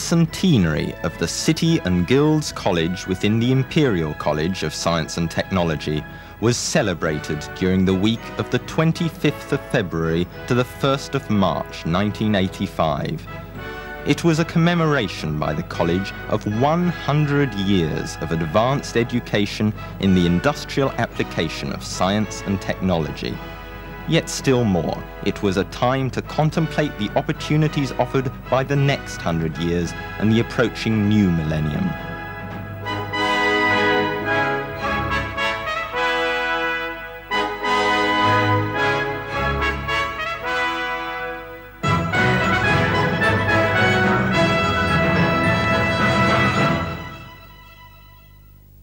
Bicentenary of the City and Guilds College within the Imperial College of Science and Technology was celebrated during the week of the 25th of February to the 1st of March 1985. It was a commemoration by the college of 100 years of advanced education in the industrial application of science and technology. Yet still more, it was a time to contemplate the opportunities offered by the next 100 years and the approaching new millennium.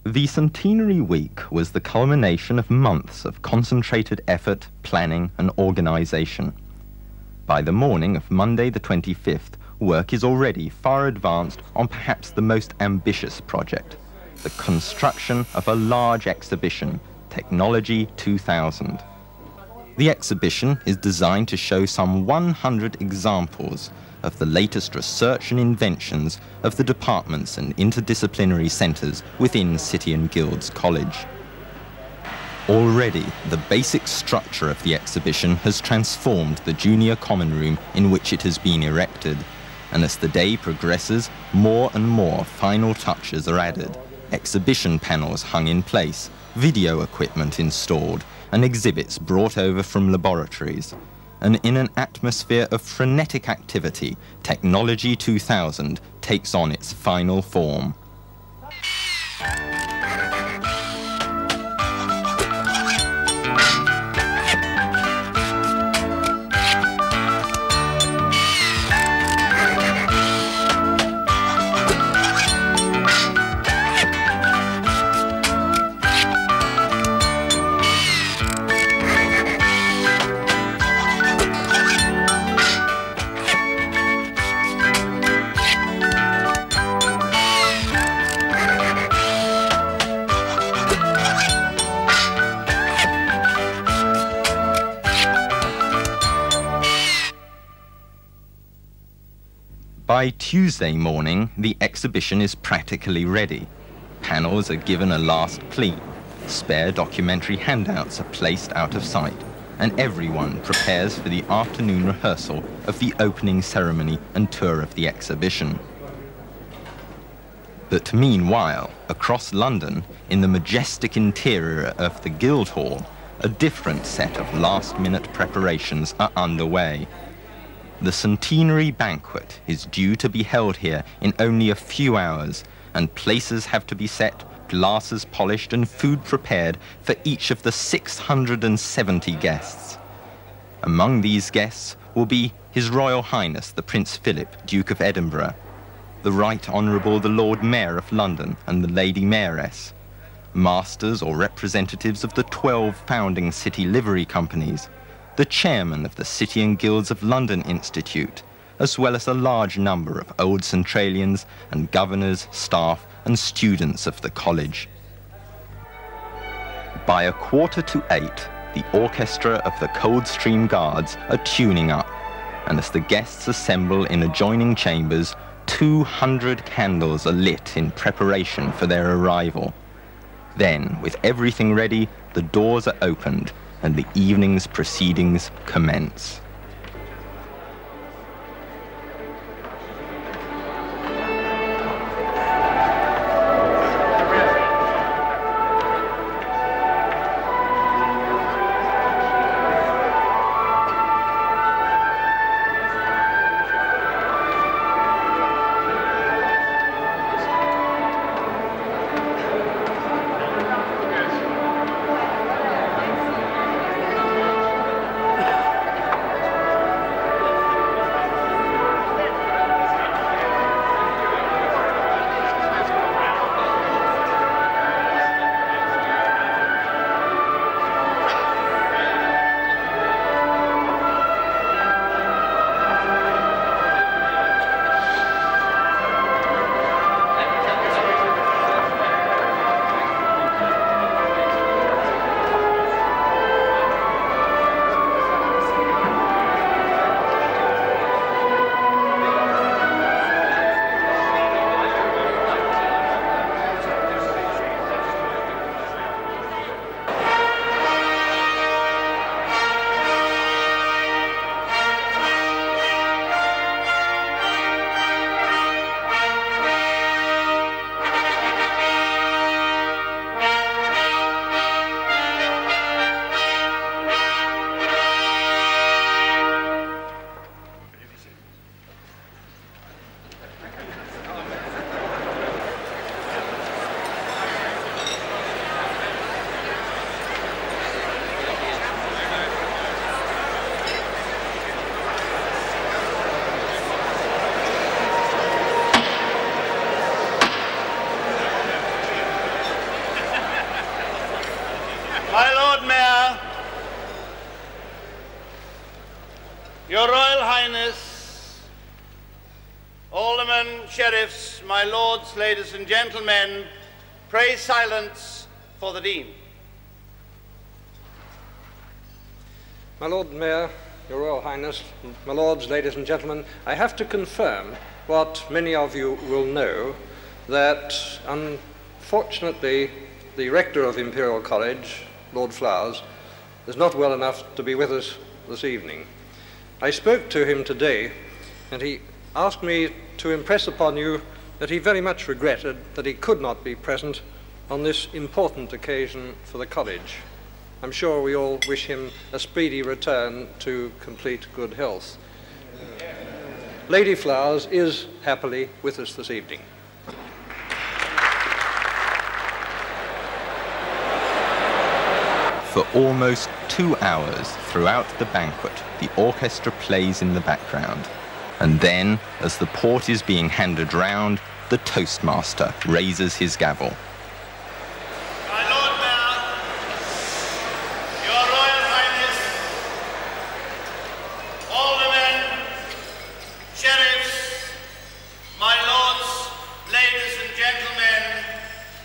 The Centenary Week was the culmination of months of concentrated effort, planning and organisation. By the morning of Monday the 25th, work is already far advanced on perhaps the most ambitious project, the construction of a large exhibition, Technology 2000. The exhibition is designed to show some 100 examples of the latest research and inventions of the departments and interdisciplinary centres within City and Guilds College. Already, the basic structure of the exhibition has transformed the junior common room in which it has been erected, and as the day progresses, more and more final touches are added. Exhibition panels hung in place, video equipment installed, and exhibits brought over from laboratories. And in an atmosphere of frenetic activity, Technology 2000 takes on its final form. By Tuesday morning, the exhibition is practically ready. Panels are given a last clean, spare documentary handouts are placed out of sight, and everyone prepares for the afternoon rehearsal of the opening ceremony and tour of the exhibition. But meanwhile, across London, in the majestic interior of the Guildhall, a different set of last-minute preparations are underway. The centenary banquet is due to be held here in only a few hours, and places have to be set, glasses polished and food prepared for each of the 670 guests. Among these guests will be His Royal Highness the Prince Philip, Duke of Edinburgh, the Right Honourable the Lord Mayor of London and the Lady Mayoress, masters or representatives of the 12 founding city livery companies, the chairman of the City and Guilds of London Institute, as well as a large number of old Centralians and governors, staff and students of the college. By 7:45, the orchestra of the Coldstream Guards are tuning up, and as the guests assemble in adjoining chambers, 200 candles are lit in preparation for their arrival. Then, with everything ready, the doors are opened and the evening's proceedings commence. Your Royal Highness, aldermen, sheriffs, my lords, ladies and gentlemen, pray silence for the Dean. My Lord Mayor, Your Royal Highness, my lords, ladies and gentlemen, I have to confirm what many of you will know, that unfortunately the Rector of Imperial College, Lord Flowers, is not well enough to be with us this evening. I spoke to him today, and he asked me to impress upon you that he very much regretted that he could not be present on this important occasion for the college. I'm sure we all wish him a speedy return to complete good health. Lady Flowers is happily with us this evening. For almost 2 hours throughout the banquet, the orchestra plays in the background. And then, as the port is being handed round, the toastmaster raises his gavel. My Lord Mayor, Your Royal Highness, aldermen, sheriffs, my lords, ladies and gentlemen,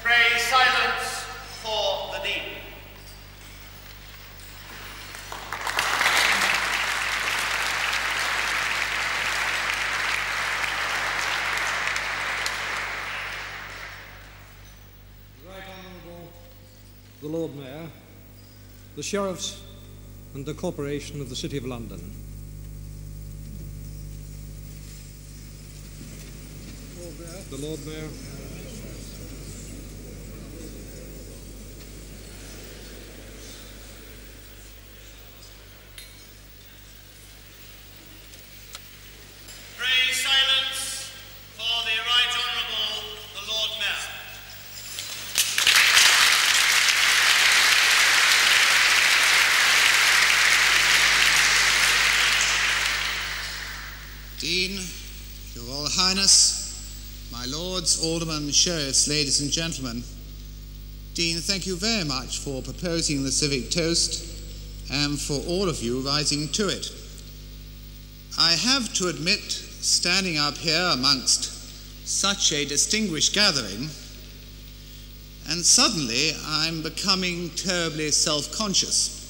pray silence for the Dean. The Lord Mayor, the Sheriffs and the Corporation of the City of London. The Lord Mayor. Pray silence for the Right Honourable the Lord Mayor. Dean, Your Royal Highness, my lords, aldermen, sheriffs, ladies and gentlemen. Dean, thank you very much for proposing the civic toast and for all of you rising to it. I have to admit, standing up here amongst such a distinguished gathering, and suddenly I'm becoming terribly self-conscious.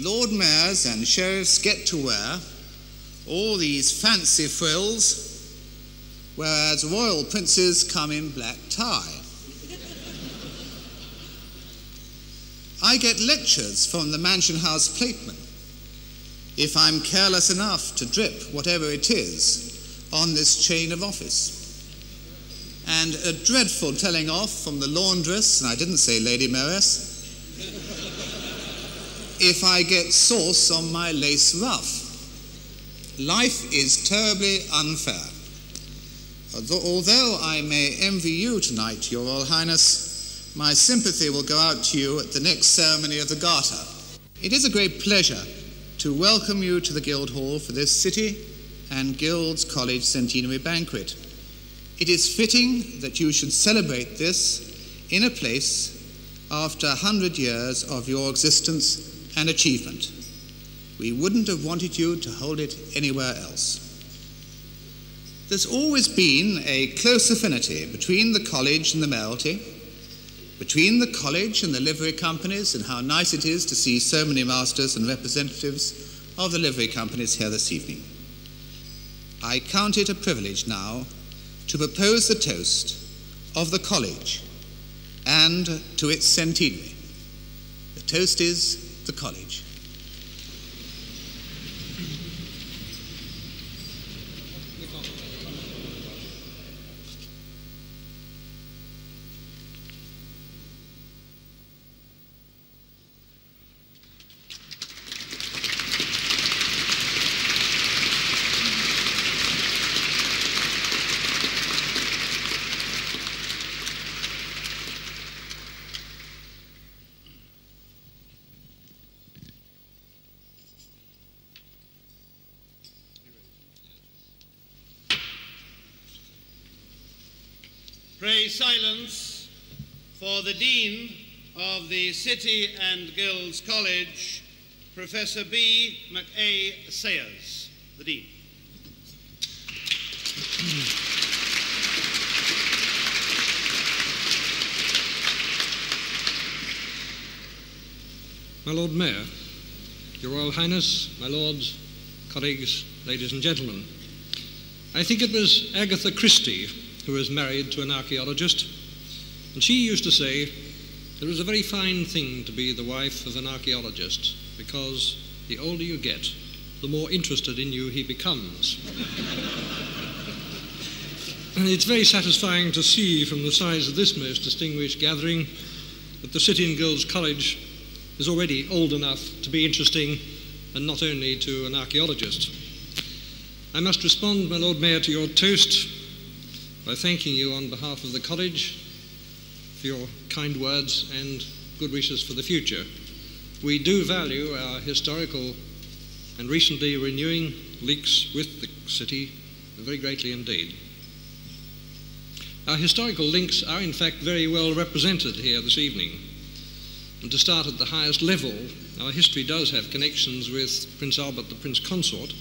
Lord Mayors and sheriffs get to wear all these fancy frills, whereas royal princes come in black tie. I get lectures from the Mansion House plateman if I'm careless enough to drip whatever it is on this chain of office. And a dreadful telling off from the laundress, and I didn't say Lady Mayoress, if I get sauce on my lace ruff. Life is terribly unfair. Although I may envy you tonight, Your Royal Highness, my sympathy will go out to you at the next ceremony of the Garter. It is a great pleasure to welcome you to the Guildhall for this City and Guilds College Centenary Banquet. It is fitting that you should celebrate this in a place after 100 years of your existence and achievement. We wouldn't have wanted you to hold it anywhere else. There's always been a close affinity between the college and the mayoralty, between the college and the livery companies, and how nice it is to see so many masters and representatives of the livery companies here this evening. I count it a privilege now to propose the toast of the college and to its centenary. The toast is the college. Silence for the Dean of the City and Guilds College, Professor B. McA. Sayers, the Dean. My Lord Mayor, Your Royal Highness, my lords, colleagues, ladies and gentlemen, I think it was Agatha Christie who was married to an archaeologist, and she used to say, "It was a very fine thing to be the wife of an archaeologist, because the older you get, the more interested in you he becomes." And it's very satisfying to see from the size of this most distinguished gathering that the City and Guilds College is already old enough to be interesting, and not only to an archaeologist. I must respond, my Lord Mayor, to your toast by thanking you on behalf of the college for your kind words and good wishes for the future. We do value our historical and recently renewing links with the city very greatly indeed. Our historical links are in fact very well represented here this evening. And to start at the highest level, our history does have connections with Prince Albert, the Prince Consort,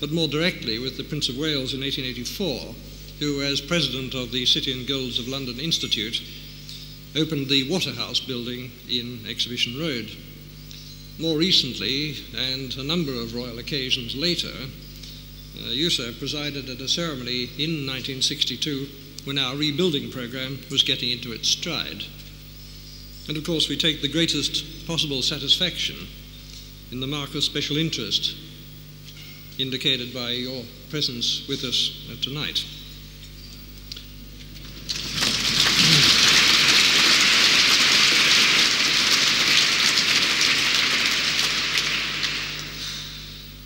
but more directly with the Prince of Wales in 1884, who, as president of the City and Guilds of London Institute, opened the Waterhouse building in Exhibition Road. More recently, and a number of royal occasions later, you, sir, presided at a ceremony in 1962 when our rebuilding program was getting into its stride. And of course we take the greatest possible satisfaction in the mark of special interest indicated by your presence with us tonight.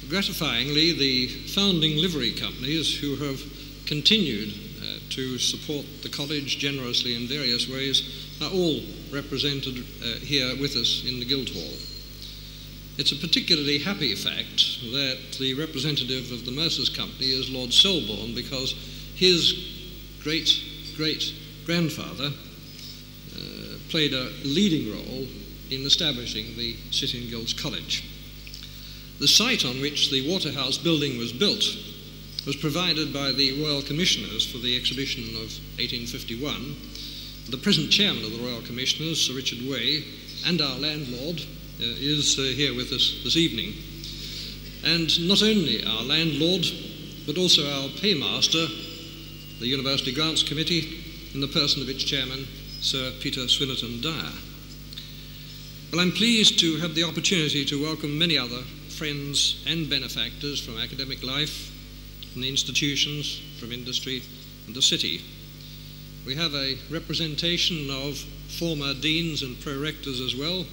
Gratifyingly, the founding livery companies who have continued to support the college generously in various ways are all represented here with us in the Guildhall. It's a particularly happy fact that the representative of the Mercers' Company is Lord Selborne, because his great-great-grandfather played a leading role in establishing the City and Guilds College. The site on which the Waterhouse building was built was provided by the Royal Commissioners for the exhibition of 1851. The present chairman of the Royal Commissioners, Sir Richard Way, and our landlord is here with us this evening. And not only our landlord, but also our paymaster, the University Grants Committee, in the person of its chairman, Sir Peter Swinnerton-Dyer. Well, I'm pleased to have the opportunity to welcome many other friends and benefactors from academic life, from the institutions, from industry, and the city. We have a representation of former deans and prorectors as well,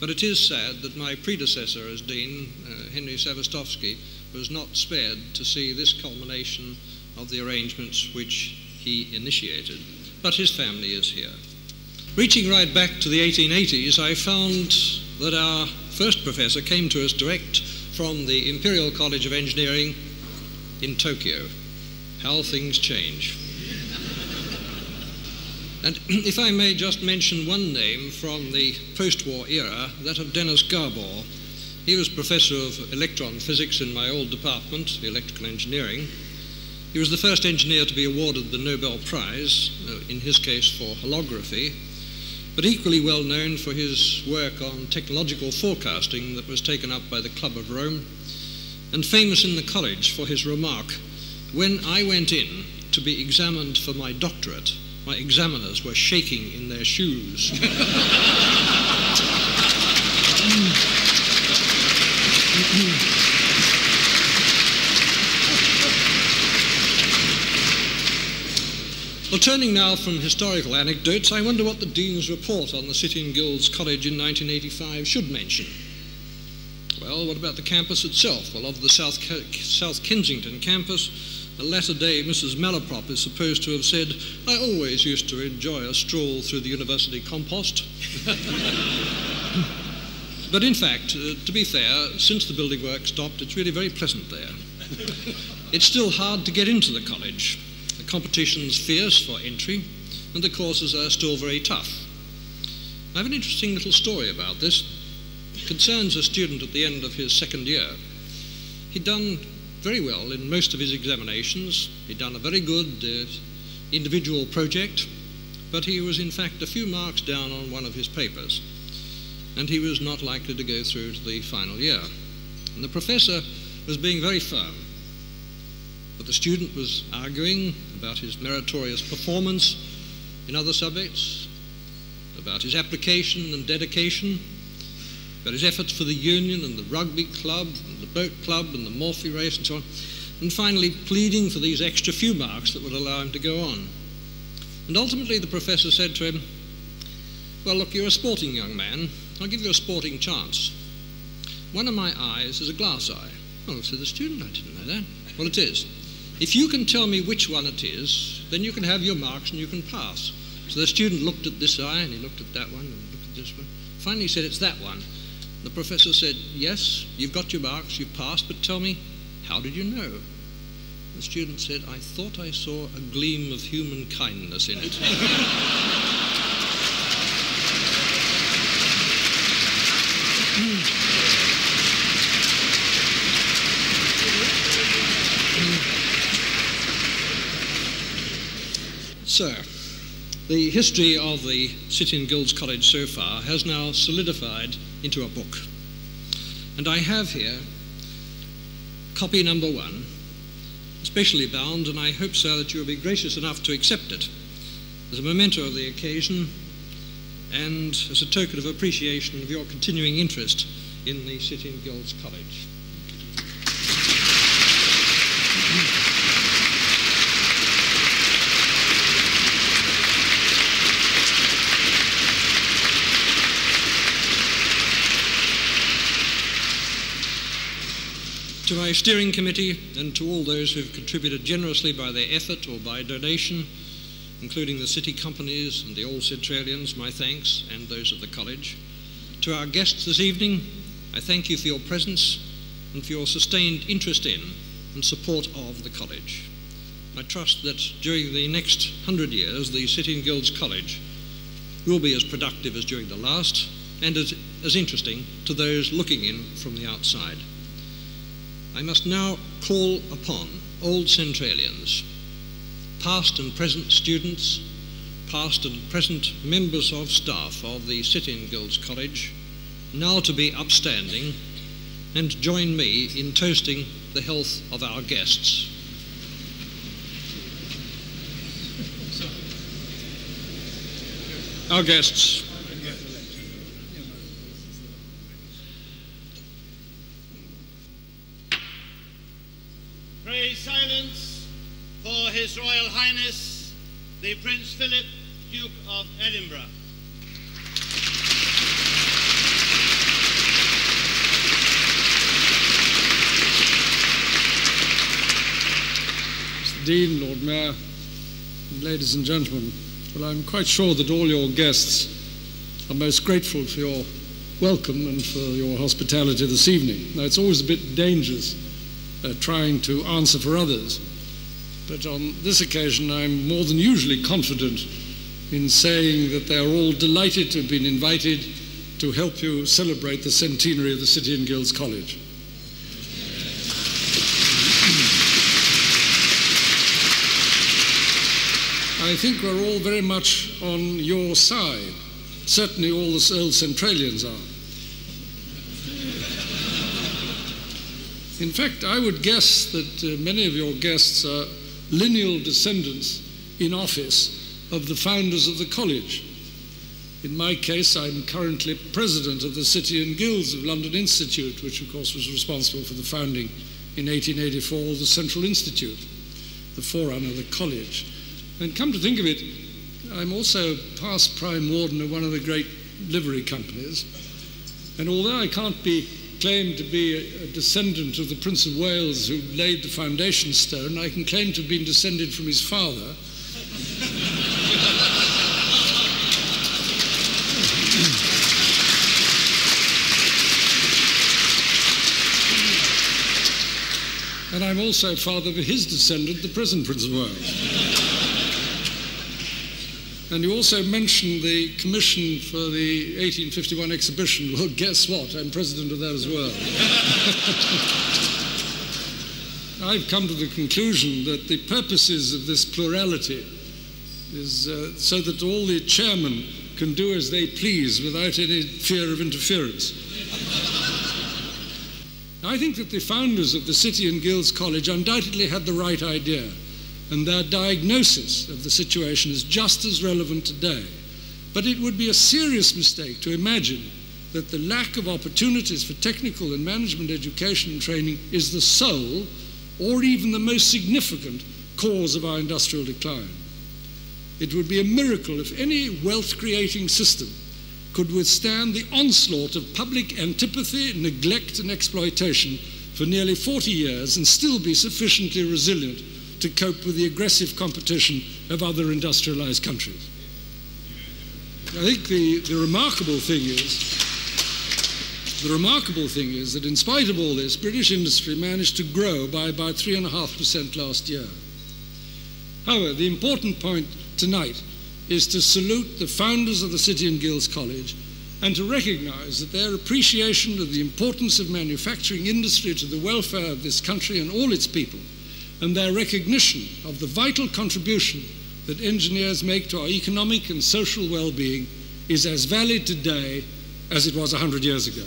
but it is sad that my predecessor as dean, Henry Savastowski, was not spared to see this culmination of the arrangements which he initiated. But his family is here. Reaching right back to the 1880s, I found that our first professor came to us direct from the Imperial College of Engineering in Tokyo. How things change. And if I may just mention one name from the post-war era, that of Dennis Gabor. He was professor of electron physics in my old department, electrical engineering. He was the first engineer to be awarded the Nobel Prize, in his case for holography, but equally well known for his work on technological forecasting that was taken up by the Club of Rome, and famous in the college for his remark, "When I went in to be examined for my doctorate, my examiners were shaking in their shoes." Well, turning now from historical anecdotes, I wonder what the Dean's report on the City and Guilds College in 1985 should mention. Well, what about the campus itself? Well, of the South Kensington campus, a latter-day Mrs. Malaprop is supposed to have said, "I always used to enjoy a stroll through the university compost." But in fact, to be fair, since the building work stopped, it's really very pleasant there. It's still hard to get into the college. The competition's fierce for entry, and the courses are still very tough. I have an interesting little story about this. concerns a student at the end of his second year. He'd done very well in most of his examinations. He'd done a very good individual project, but he was in fact a few marks down on one of his papers, and he was not likely to go through to the final year. And the professor was being very firm, but the student was arguing about his meritorious performance in other subjects, about his application and dedication, about his efforts for the union and the rugby club and the boat club and the Morphy race and so on, and finally pleading for these extra few marks that would allow him to go on. And ultimately the professor said to him, "Well, look, you're a sporting young man. I'll give you a sporting chance. One of my eyes is a glass eye." "Well," said the student, "I didn't know that." "Well, it is. If you can tell me which one it is, then you can have your marks and you can pass." So the student looked at this eye, and he looked at that one, and looked at this one. Finally he said, "It's that one." The professor said, "Yes, you've got your marks, you've passed, but tell me, how did you know?" The student said, "I thought I saw a gleam of human kindness in it." So, the history of the City and Guilds College so far has now solidified into a book. And I have here copy number 1, specially bound, and I hope, sir, that you'll be gracious enough to accept it as a memento of the occasion and as a token of appreciation of your continuing interest in the City and Guilds College. To my steering committee and to all those who've contributed generously by their effort or by donation, including the city companies and the All Centralians, my thanks, and those of the college. To our guests this evening, I thank you for your presence and for your sustained interest in and support of the college. I trust that during the next 100 years, the City and Guilds College will be as productive as during the last and as interesting to those looking in from the outside. I must now call upon old Centralians, past and present students, past and present members of staff of the City and Guilds College, now to be upstanding and join me in toasting the health of our guests. Our guests. Pray silence for His Royal Highness, the Prince Philip, Duke of Edinburgh. Mr. Dean, Lord Mayor, and ladies and gentlemen, well, I'm quite sure that all your guests are most grateful for your welcome and for your hospitality this evening. Now, it's always a bit dangerous trying to answer for others. But on this occasion, I'm more than usually confident in saying that they are all delighted to have been invited to help you celebrate the centenary of the City and Guilds College. I think we're all very much on your side. Certainly all the old Centralians are. In fact, I would guess that many of your guests are lineal descendants in office of the founders of the college. In my case, I'm currently president of the City and Guilds of London Institute, which of course was responsible for the founding in 1884 of the Central Institute, the forerunner of the college. And come to think of it, I'm also past prime warden of one of the great livery companies. And although I can't be claim to be a descendant of the Prince of Wales who laid the foundation stone, I can claim to have been descended from his father. And I'm also father of his descendant, the present Prince of Wales. And you also mentioned the commission for the 1851 exhibition. Well, guess what? I'm president of that as well. I've come to the conclusion that the purposes of this plurality is so that all the chairmen can do as they please without any fear of interference. I think that the founders of the City and Guilds College undoubtedly had the right idea, and their diagnosis of the situation is just as relevant today. But it would be a serious mistake to imagine that the lack of opportunities for technical and management education and training is the sole, or even the most significant, cause of our industrial decline. It would be a miracle if any wealth-creating system could withstand the onslaught of public antipathy, neglect, and exploitation for nearly 40 years and still be sufficiently resilient to cope with the aggressive competition of other industrialized countries. I think the remarkable thing is that in spite of all this, British industry managed to grow by about 3.5% last year. However, the important point tonight is to salute the founders of the City and Guilds College and to recognize that their appreciation of the importance of manufacturing industry to the welfare of this country and all its people, and their recognition of the vital contribution that engineers make to our economic and social well-being, is as valid today as it was 100 years ago.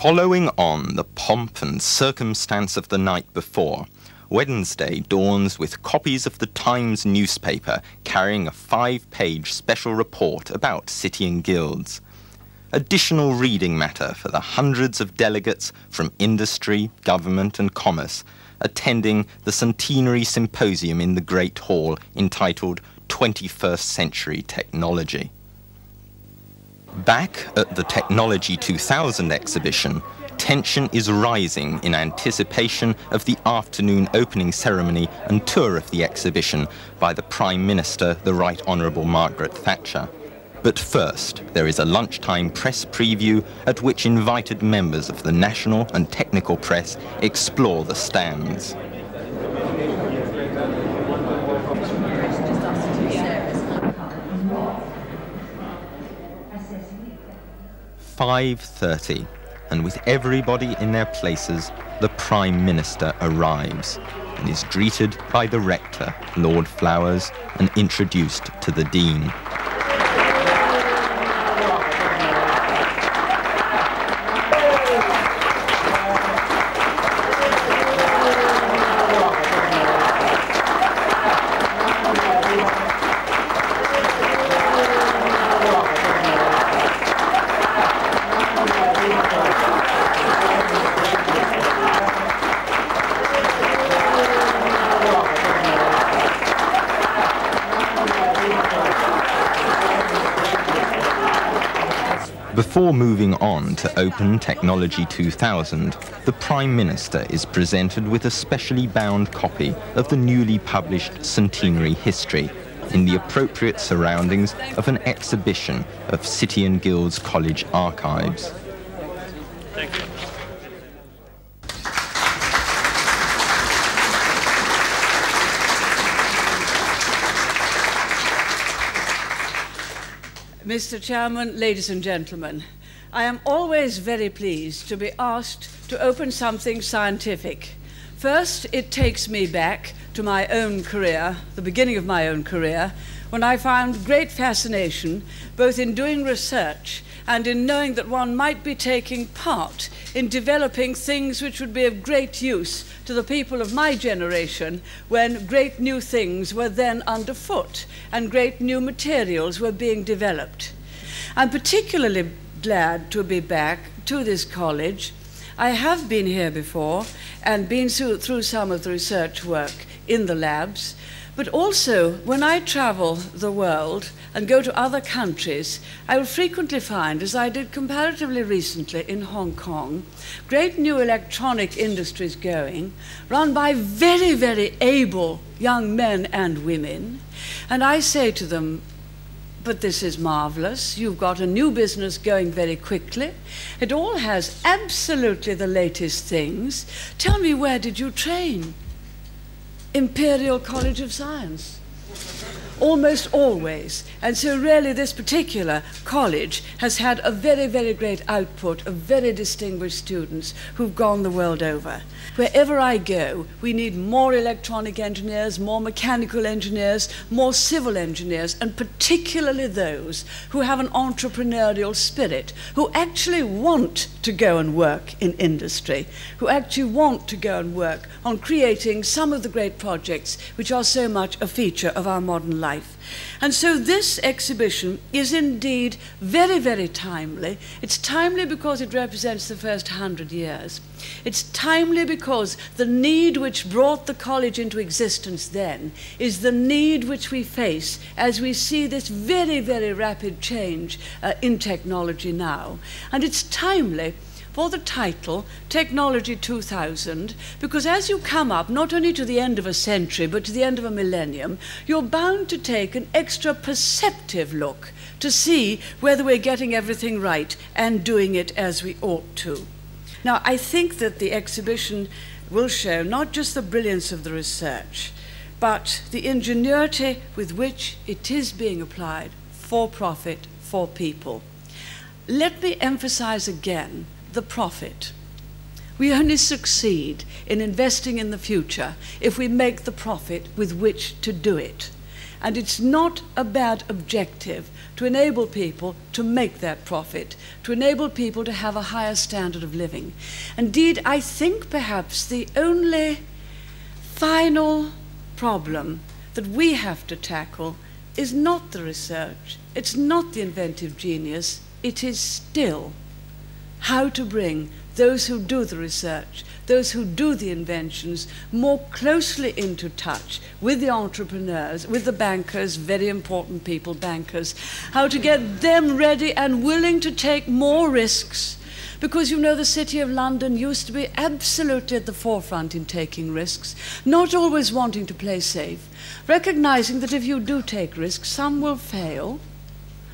Following on the pomp and circumstance of the night before, Wednesday dawns with copies of the Times newspaper carrying a 5-page special report about City and Guilds. Additional reading matter for the hundreds of delegates from industry, government and commerce attending the centenary symposium in the Great Hall entitled 21st Century Technology. Back at the Technology 2000 exhibition, tension is rising in anticipation of the afternoon opening ceremony and tour of the exhibition by the Prime Minister, the Right Honourable Margaret Thatcher. But first, there is a lunchtime press preview at which invited members of the national and technical press explore the stands. At 5:30, and with everybody in their places, the Prime Minister arrives and is greeted by the Rector, Lord Flowers, and introduced to the Dean. Before moving on to open Technology 2000, the Prime Minister is presented with a specially bound copy of the newly published Centenary History in the appropriate surroundings of an exhibition of City and Guilds College archives. Thank you. Mr. Chairman, ladies and gentlemen, I am always very pleased to be asked to open something scientific. First, it takes me back to my own career, the beginning of my own career, when I found great fascination both in doing research and in knowing that one might be taking part in developing things which would be of great use to the people of my generation when great new things were then underfoot and great new materials were being developed. I'm particularly glad to be back to this college. I have been here before and been through some of the research work in the labs, but also when I travel the world and go to other countries, I will frequently find, as I did comparatively recently in Hong Kong, great new electronic industries going, run by very, very able young men and women. And I say to them, but this is marvelous. You've got a new business going very quickly. It all has absolutely the latest things. Tell me, where did you train? Imperial College of Science, almost always. And so really this particular college has had a very, very great output of very distinguished students who've gone the world over. Wherever I go, we need more electronic engineers, more mechanical engineers, more civil engineers, and particularly those who have an entrepreneurial spirit, who actually want to go and work in industry, who actually want to go and work on creating some of the great projects which are so much a feature of our modern life. And so this exhibition is indeed very, very timely. It's timely because it represents the first 100 years. It's timely because the need which brought the college into existence then is the need which we face as we see this very, very rapid change in technology now. And it's timely for the title, Technology 2000, because as you come up, not only to the end of a century, but to the end of a millennium, you're bound to take an extra perceptive look to see whether we're getting everything right and doing it as we ought to. Now, I think that the exhibition will show not just the brilliance of the research, but the ingenuity with which it is being applied for profit, for people. Let me emphasize again the profit. We only succeed in investing in the future if we make the profit with which to do it. And it's not a bad objective to enable people to make that profit, to enable people to have a higher standard of living. Indeed, I think perhaps the only final problem that we have to tackle is not the research, it's not the inventive genius, it is still how to bring those who do the research, those who do the inventions, more closely into touch with the entrepreneurs, with the bankers, very important people, bankers, how to get them ready and willing to take more risks. Because, you know, the City of London used to be absolutely at the forefront in taking risks, not always wanting to play safe, recognizing that if you do take risks, some will fail,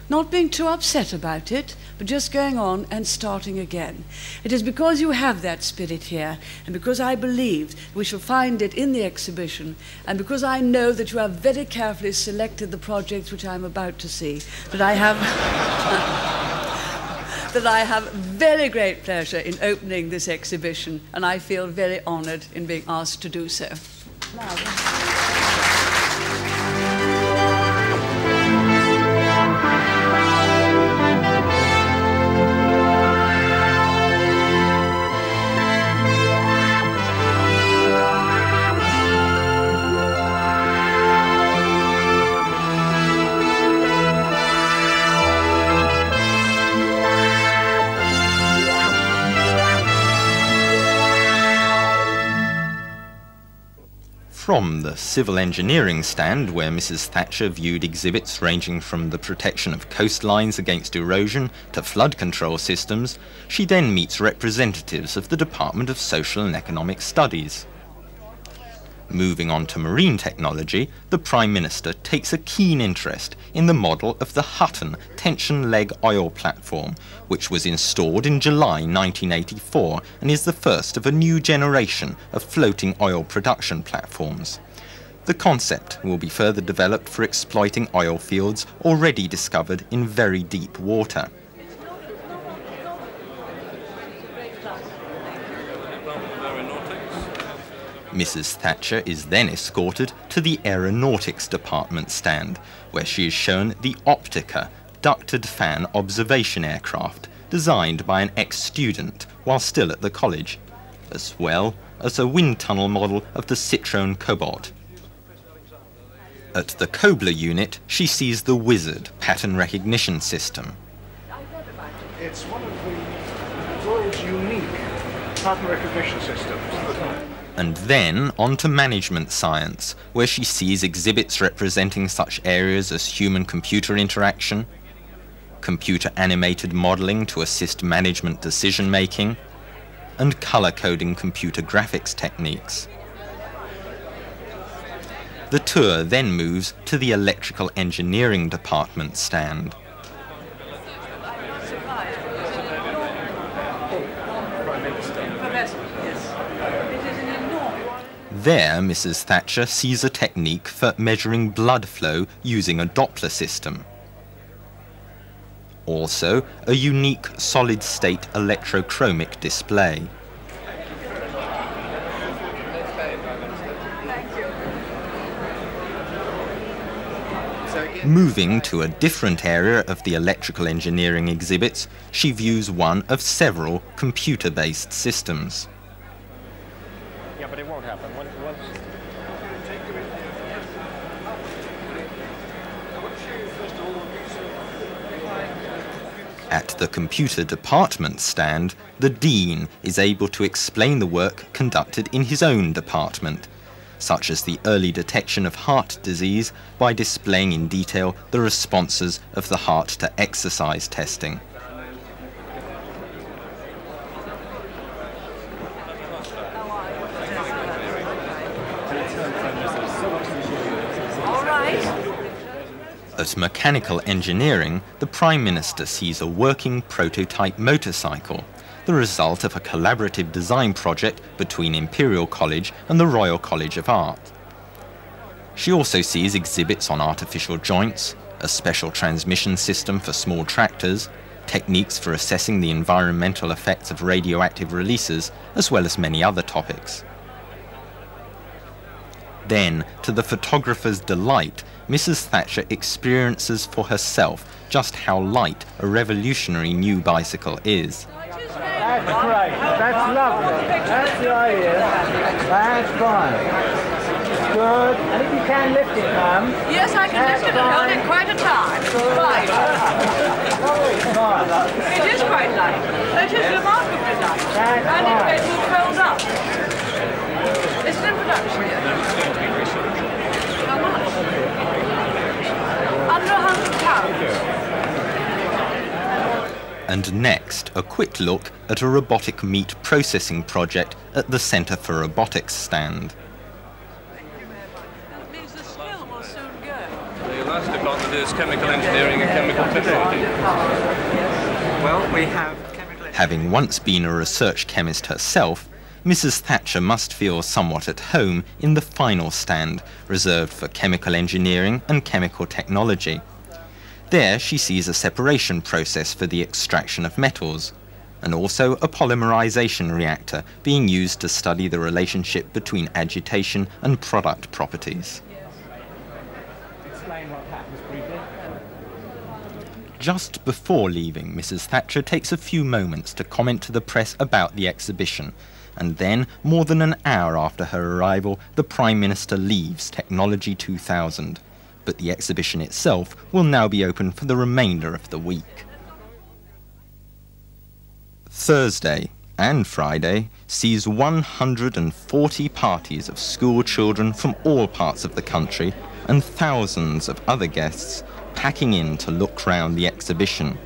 not being too upset about it, but just going on and starting again. It is because you have that spirit here, and because I believe we shall find it in the exhibition, and because I know that you have very carefully selected the projects which I'm about to see, that I have, that I have very great pleasure in opening this exhibition, and I feel very honoured in being asked to do so. from the civil engineering stand where Mrs. Thatcher viewed exhibits ranging from the protection of coastlines against erosion to flood control systems, she then meets representatives of the Department of Social and Economic Studies. Moving on to marine technology, the Prime Minister takes a keen interest in the model of the Hutton tension leg oil platform, which was installed in July 1984 and is the first of a new generation of floating oil production platforms. The concept will be further developed for exploiting oil fields already discovered in very deep water. Mrs. Thatcher is then escorted to the Aeronautics Department stand, where she is shown the Optica ducted fan observation aircraft designed by an ex-student while still at the college, as well as a wind tunnel model of the Citroen Cobalt. At the Cobler unit, she sees the Wizard pattern recognition system. It's one of the world's unique pattern recognition systems. And then on to management science, where she sees exhibits representing such areas as human-computer interaction, computer-animated modelling to assist management decision-making, and colour-coding computer graphics techniques. The tour then moves to the electrical engineering department stand. There, Mrs. Thatcher sees a technique for measuring blood flow using a Doppler system. Also, a unique solid-state electrochromic display. Moving to a different area of the electrical engineering exhibits, she views one of several computer-based systems. Yeah, but it won't happen. At the computer department stand, the Dean is able to explain the work conducted in his own department, such as the early detection of heart disease by displaying in detail the responses of the heart to exercise testing. At mechanical engineering, the Prime Minister sees a working prototype motorcycle, the result of a collaborative design project between Imperial College and the Royal College of Art. She also sees exhibits on artificial joints, a special transmission system for small tractors, techniques for assessing the environmental effects of radioactive releases, as well as many other topics. Then, to the photographer's delight, Mrs. Thatcher experiences for herself just how light a revolutionary new bicycle is. That's right. That's lovely. That's the idea. That's fine. Good. And if you can lift it, ma'am. Yes, I can lift it alone in quite a time. Right. It is quite light. It is remarkably light. And it makes it fold up. It's in production here. How much? And next, a quick look at a robotic meat processing project at the Centre for Robotics stand. That means the smell will soon go. The last department is chemical engineering and chemical technology. Well, we have chemical. Having once been a research chemist herself, Mrs. Thatcher must feel somewhat at home in the final stand, reserved for chemical engineering and chemical technology. There she sees a separation process for the extraction of metals, and also a polymerization reactor being used to study the relationship between agitation and product properties. Just before leaving, Mrs. Thatcher takes a few moments to comment to the press about the exhibition. And then, more than an hour after her arrival, the Prime Minister leaves Technology 2000. But the exhibition itself will now be open for the remainder of the week. Thursday, and Friday sees 140 parties of school children from all parts of the country and thousands of other guests packing in to look round the exhibition.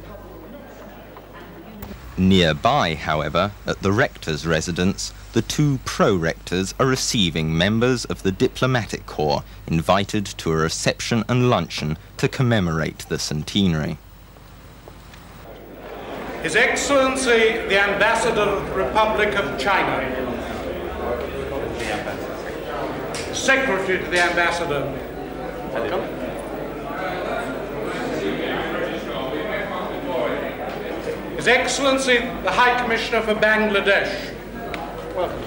Nearby, however, at the rector's residence, the two pro-rectors are receiving members of the diplomatic corps invited to a reception and luncheon to commemorate the centenary. His Excellency, the Ambassador of the Republic of China, Secretary to the Ambassador, welcome. His Excellency, the High Commissioner for Bangladesh. Welcome.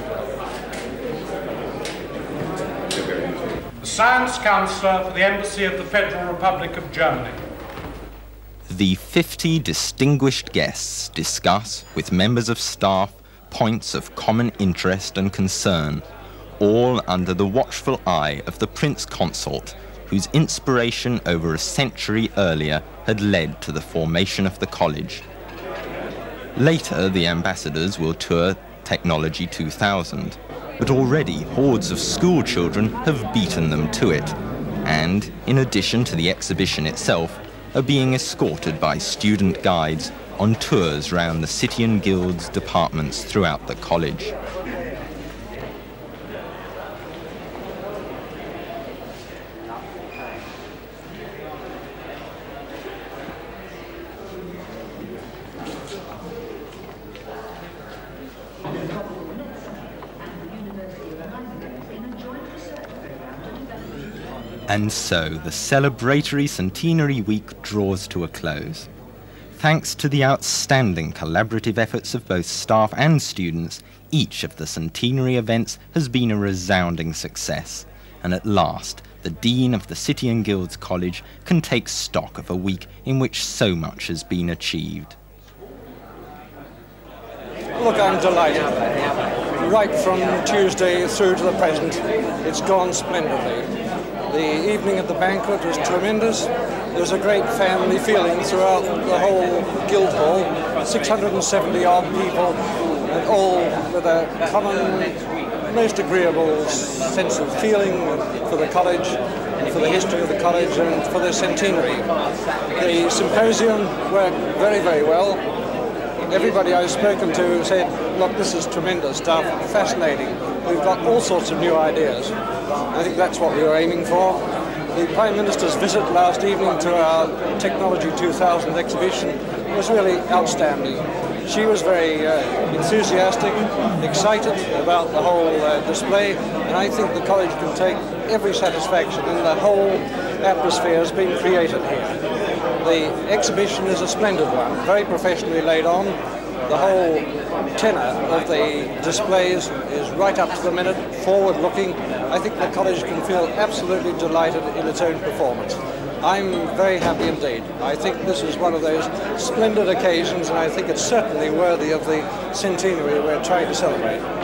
The Science Counselor for the Embassy of the Federal Republic of Germany. The 50 distinguished guests discuss with members of staff points of common interest and concern, all under the watchful eye of the Prince Consort, whose inspiration over a century earlier had led to the formation of the college. Later, the ambassadors will tour Technology 2000, but already hordes of school children have beaten them to it, and, in addition to the exhibition itself, are being escorted by student guides on tours round the City and Guilds departments throughout the college. And so the celebratory centenary week draws to a close. Thanks to the outstanding collaborative efforts of both staff and students, each of the centenary events has been a resounding success. And at last, the Dean of the City and Guilds College can take stock of a week in which so much has been achieved. Look, I'm delighted. Right from Tuesday through to the present, it's gone splendidly. The evening at the banquet was tremendous. There's a great family feeling throughout the whole guild hall. 670 odd people, and all with a common, most agreeable sense of feeling for the college, for the history of the college, and for the centenary. The symposium worked very, very well. Everybody I've spoken to said, look, this is tremendous stuff, fascinating. We've got all sorts of new ideas. I think that's what we were aiming for. The Prime Minister's visit last evening to our Technology 2000 exhibition was really outstanding. She was very enthusiastic, excited about the whole display, and I think the college can take every satisfaction in the whole atmosphere has been created here. The exhibition is a splendid one, very professionally laid on. The whole tenor of the displays is right up to the minute, forward-looking. I think the college can feel absolutely delighted in its own performance. I'm very happy indeed. I think this is one of those splendid occasions, and I think it's certainly worthy of the centenary we're trying to celebrate.